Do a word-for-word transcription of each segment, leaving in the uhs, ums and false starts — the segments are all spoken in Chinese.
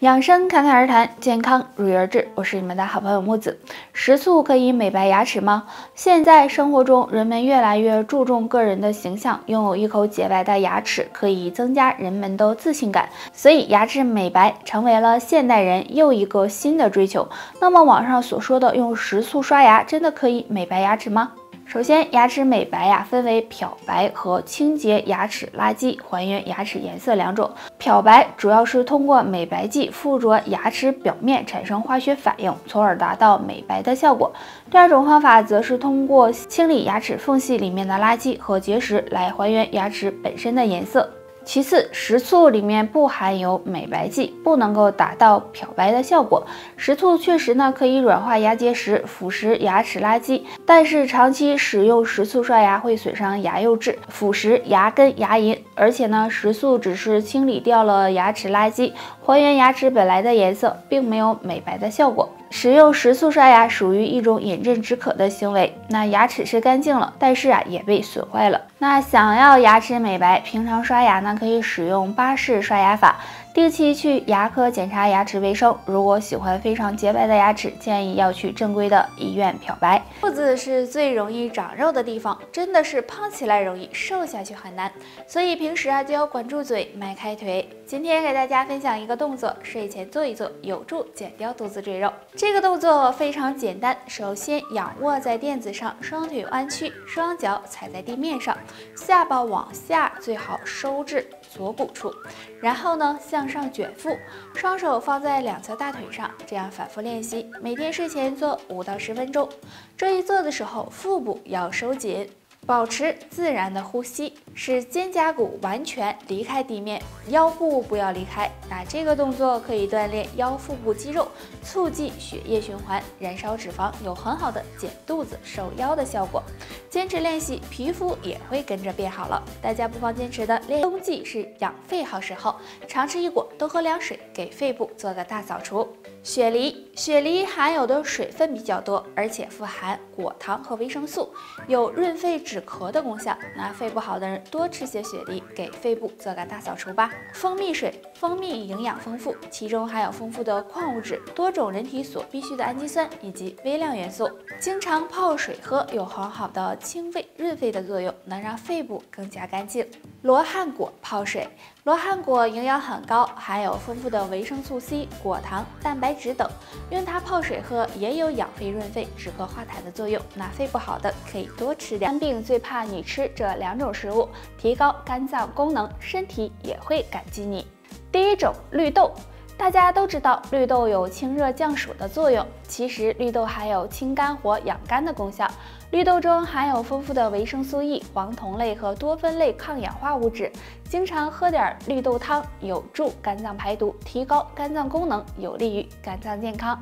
养生侃侃而谈，健康如约而至。我是你们的好朋友木子。食醋可以美白牙齿吗？现在生活中，人们越来越注重个人的形象，拥有一口洁白的牙齿可以增加人们的自信感，所以牙齿美白成为了现代人又一个新的追求。那么，网上所说的用食醋刷牙，真的可以美白牙齿吗？ 首先，牙齿美白呀、啊、分为漂白和清洁牙齿垃圾、还原牙齿颜色两种。漂白主要是通过美白剂附着牙齿表面产生化学反应，从而达到美白的效果。第二种方法则是通过清理牙齿缝隙里面的垃圾和结石来还原牙齿本身的颜色。 其次，食醋里面不含有美白剂，不能够达到漂白的效果。食醋确实呢可以软化牙结石、腐蚀牙齿垃圾，但是长期使用食醋刷牙会损伤牙釉质，腐蚀牙根、牙龈。而且呢，食醋只是清理掉了牙齿垃圾，还原牙齿本来的颜色，并没有美白的效果。 使用食醋刷牙属于一种饮鸩止渴的行为。那牙齿是干净了，但是啊也被损坏了。那想要牙齿美白，平常刷牙呢可以使用巴氏刷牙法，定期去牙科检查牙齿卫生。如果喜欢非常洁白的牙齿，建议要去正规的医院漂白。肚子是最容易长肉的地方，真的是胖起来容易，瘦下去很难。所以平时啊就要管住嘴，迈开腿。今天给大家分享一个动作，睡前做一做，有助减掉肚子赘肉。 这个动作非常简单，首先仰卧在垫子上，双腿弯曲，双脚踩在地面上，下巴往下，最好收至锁骨处。然后呢，向上卷腹，双手放在两侧大腿上，这样反复练习。每天睡前做五到十分钟。这一做的时候，腹部要收紧，保持自然的呼吸，使肩胛骨完全离开地面，腰部不要离开。那这个动作可以锻炼腰腹部肌肉。 促进血液循环，燃烧脂肪，有很好的减肚子、瘦腰的效果。坚持练习，皮肤也会跟着变好了。大家不妨坚持的练。冬季是养肺好时候，常吃一果，多喝凉水，给肺部做个大扫除。雪梨，雪梨含有的水分比较多，而且富含果糖和维生素，有润肺止咳的功效。那肺不好的人多吃些雪梨，给肺部做个大扫除吧。蜂蜜水，蜂蜜营养丰富，其中含有丰富的矿物质，多 种人体所必需的氨基酸以及微量元素，经常泡水喝有很好的清肺润肺的作用，能让肺部更加干净。罗汉果泡水，罗汉果营养很高，含有丰富的维生素 C、果糖、蛋白质等，用它泡水喝也有养肺润肺、止咳化痰的作用。那肺不好的可以多吃点。肝病最怕你吃这两种食物，提高肝脏功能，身体也会感激你。第一种，绿豆。 大家都知道，绿豆有清热降暑的作用。其实，绿豆还有清肝火、养肝的功效。绿豆中含有丰富的维生素 E、黄酮类和多酚类抗氧化物质。经常喝点绿豆汤，有助肝脏排毒，提高肝脏功能，有利于肝脏健康。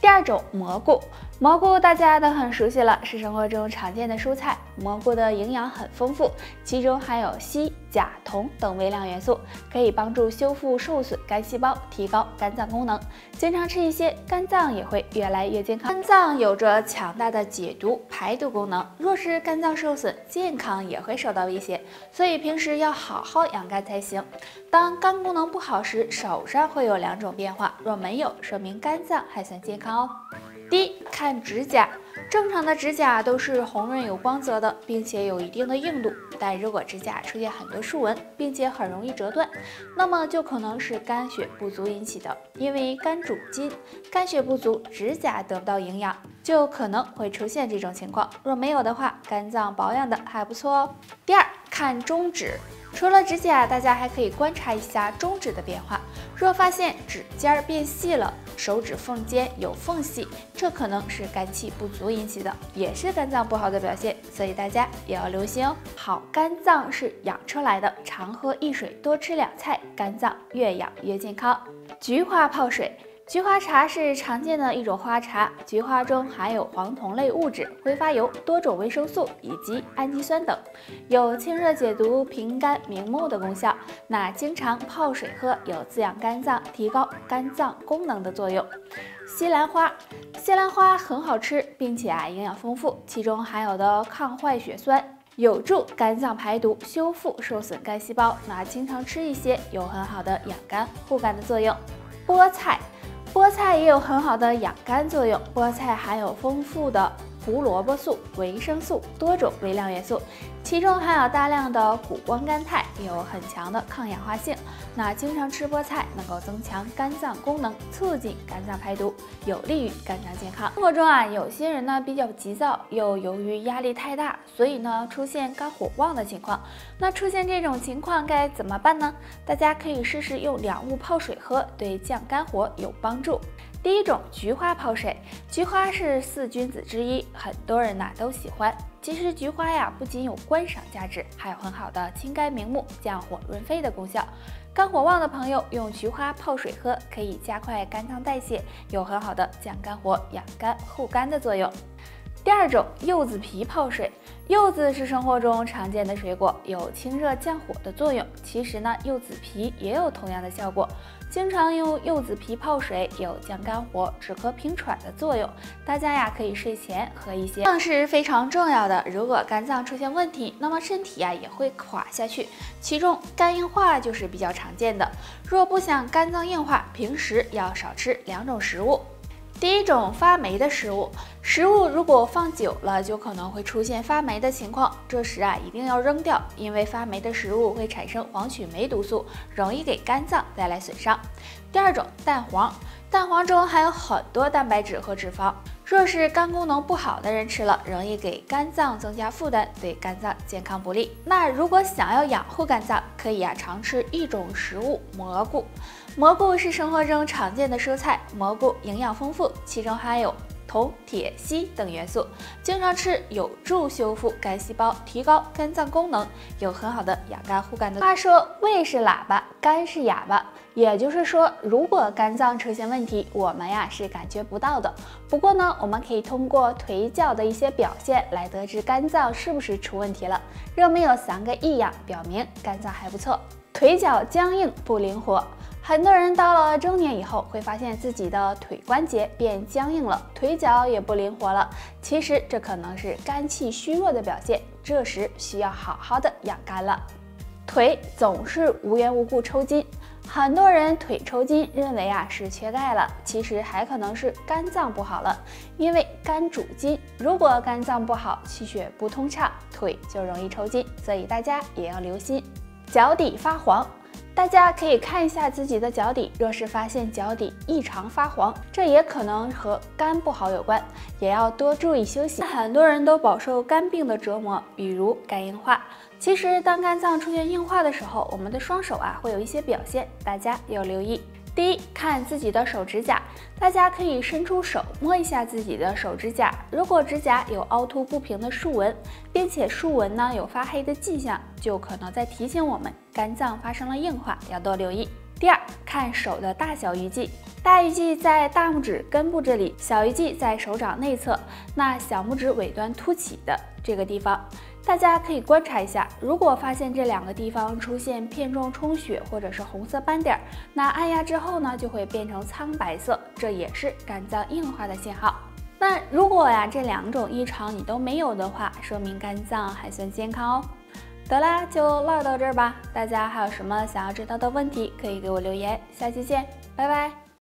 第二种，蘑菇。 蘑菇大家都很熟悉了，是生活中常见的蔬菜。蘑菇的营养很丰富，其中含有硒、钾、铜等微量元素，可以帮助修复受损肝细胞，提高肝脏功能。经常吃一些，肝脏也会越来越健康。肝脏有着强大的解毒、排毒功能，若是肝脏受损，健康也会受到威胁，所以平时要好好养肝才行。当肝功能不好时，手上会有两种变化，若没有，说明肝脏还算健康哦。 第一，看指甲。正常的指甲都是红润有光泽的，并且有一定的硬度。但如果指甲出现很多竖纹，并且很容易折断，那么就可能是肝血不足引起的。因为肝主筋，肝血不足，指甲得不到营养，就可能会出现这种情况。若没有的话，肝脏保养的还不错哦。第二，看中指。除了指甲，大家还可以观察一下中指的变化。 若发现指尖变细了，手指缝间有缝隙，这可能是肝气不足引起的，也是肝脏不好的表现，所以大家也要留心哦。好肝脏是养出来的，常喝一水，多吃两菜，肝脏越养越健康。菊花泡水。 菊花茶是常见的一种花茶，菊花中含有黄酮类物质、挥发油、多种维生素以及氨基酸等，有清热解毒、平肝明目的功效。那经常泡水喝，有滋养肝脏、提高肝脏功能的作用。西兰花，西兰花很好吃，并且啊营养丰富，其中含有的抗坏血酸。 有助肝脏排毒，修复受损肝细胞。那经常吃一些，有很好的养肝护肝的作用。菠菜，菠菜也有很好的养肝作用。菠菜含有丰富的胡萝卜素、维生素、多种微量元素，其中含有大量的谷胱甘肽，有很强的抗氧化性。那经常吃菠菜能够增强肝脏功能，促进肝脏排毒，有利于肝脏健康。生活中啊，有些人呢比较急躁，又由于压力太大，所以呢出现肝火旺的情况。那出现这种情况该怎么办呢？大家可以试试用两物泡水喝，对降肝火有帮助。 第一种，菊花泡水。菊花是四君子之一，很多人呐、啊、都喜欢。其实菊花呀，不仅有观赏价值，还有很好的清肝明目、降火润肺的功效。肝火旺的朋友用菊花泡水喝，可以加快肝脏代谢，有很好的降肝火、养肝护肝的作用。第二种，柚子皮泡水。 柚子是生活中常见的水果，有清热降火的作用。其实呢，柚子皮也有同样的效果。经常用柚子皮泡水，有降肝火、止咳平喘的作用。大家呀，可以睡前喝一些。这是非常重要的。如果肝脏出现问题，那么身体呀也会垮下去。其中肝硬化就是比较常见的。若不想肝脏硬化，平时要少吃两种食物。 第一种，发霉的食物，食物如果放久了，就可能会出现发霉的情况。这时啊，一定要扔掉，因为发霉的食物会产生黄曲霉毒素，容易给肝脏带来损伤。第二种，蛋黄，蛋黄中含有很多蛋白质和脂肪，若是肝功能不好的人吃了，容易给肝脏增加负担，对肝脏健康不利。那如果想要养护肝脏，可以啊常吃一种食物，蘑菇。 蘑菇是生活中常见的蔬菜，蘑菇营养丰富，其中含有铜、铁、硒等元素，经常吃有助修复肝细胞，提高肝脏功能，有很好的养肝护肝的。话说，胃是喇叭，肝是哑巴，也就是说，如果肝脏出现问题，我们呀是感觉不到的。不过呢，我们可以通过腿脚的一些表现来得知肝脏是不是出问题了。热面有三个异样，表明肝脏还不错。腿脚僵硬不灵活。 很多人到了中年以后，会发现自己的腿关节变僵硬了，腿脚也不灵活了。其实这可能是肝气虚弱的表现，这时需要好好的养肝了。腿总是无缘无故抽筋，很多人腿抽筋，认为啊是缺钙了，其实还可能是肝脏不好了，因为肝主筋，如果肝脏不好，气血不通畅，腿就容易抽筋，所以大家也要留心。脚底发黄。 大家可以看一下自己的脚底，若是发现脚底异常发黄，这也可能和肝不好有关，也要多注意休息。很多人都饱受肝病的折磨，比如肝硬化。其实，当肝脏出现硬化的时候，我们的双手啊会有一些表现，大家要留意。 第一，看自己的手指甲，大家可以伸出手摸一下自己的手指甲。如果指甲有凹凸不平的竖纹，并且竖纹呢有发黑的迹象，就可能在提醒我们肝脏发生了硬化，要多留意。第二，看手的大小鱼际，大鱼际在大拇指根部这里，小鱼际在手掌内侧，那小拇指尾端凸起的这个地方。 大家可以观察一下，如果发现这两个地方出现片状充血或者是红色斑点，那按压之后呢，就会变成苍白色，这也是肝脏硬化的信号。那如果呀这两种异常你都没有的话，说明肝脏还算健康哦。得啦，就唠到这儿吧。大家还有什么想要知道的问题，可以给我留言。下期见，拜拜。